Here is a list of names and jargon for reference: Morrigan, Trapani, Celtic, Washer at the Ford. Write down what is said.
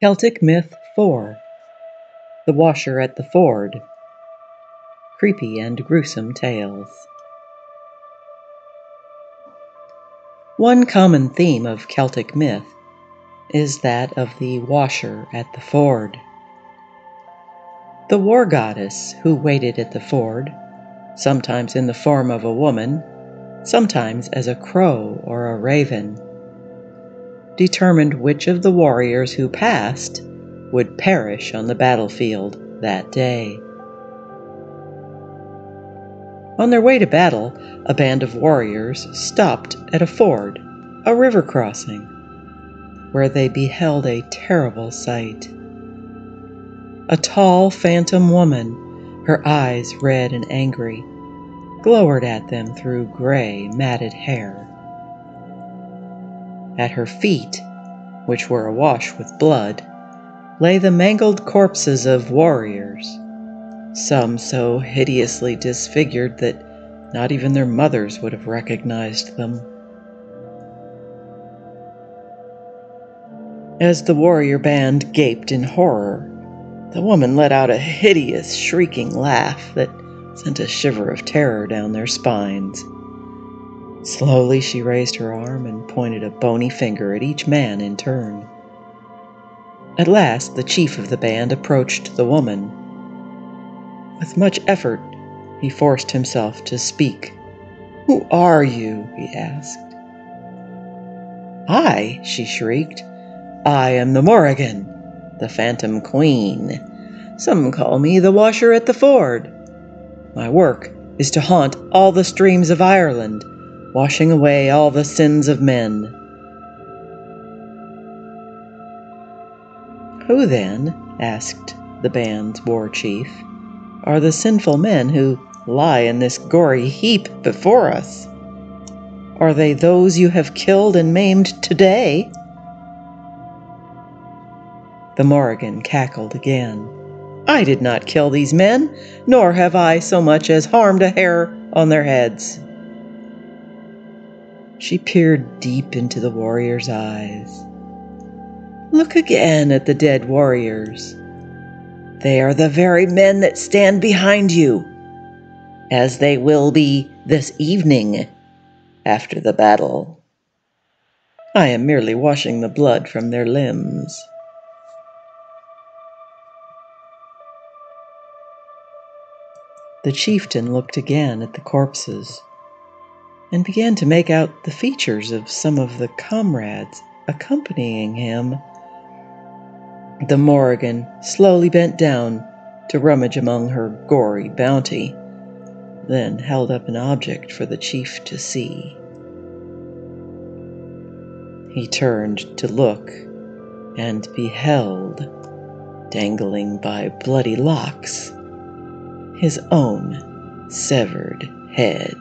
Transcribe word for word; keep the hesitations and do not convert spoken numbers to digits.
Celtic Myth four. The Washer at the Ford. Creepy and Gruesome Tales. One common theme of Celtic myth is that of the washer at the ford. The war goddess who waited at the ford, sometimes in the form of a woman, sometimes as a crow or a raven, determined which of the warriors who passed would perish on the battlefield that day. On their way to battle, a band of warriors stopped at a ford, a river crossing, where they beheld a terrible sight. A tall phantom woman, her eyes red and angry, glowered at them through gray, matted hair. At her feet, which were awash with blood, lay the mangled corpses of warriors, some so hideously disfigured that not even their mothers would have recognized them. As the warrior band gaped in horror, the woman let out a hideous, shrieking laugh that sent a shiver of terror down their spines. Slowly she raised her arm and pointed a bony finger at each man in turn. At last the chief of the band approached the woman. With much effort he forced himself to speak. "Who are you?" he asked. "I," she shrieked, "I am the Morrigan, the Phantom Queen. Some call me the Washer at the Ford. My work is to haunt all the streams of Ireland, washing away all the sins of men." "Who then," asked the band's war chief, "are the sinful men who lie in this gory heap before us? Are they those you have killed and maimed today?" The Morrigan cackled again. "I did not kill these men, nor have I so much as harmed a hair on their heads." She peered deep into the warriors' eyes. "Look again at the dead warriors. They are the very men that stand behind you, as they will be this evening after the battle. I am merely washing the blood from their limbs." The chieftain looked again at the corpses and began to make out the features of some of the comrades accompanying him. The Morrigan slowly bent down to rummage among her gory bounty, then held up an object for the chief to see. He turned to look and beheld, dangling by bloody locks, his own severed head.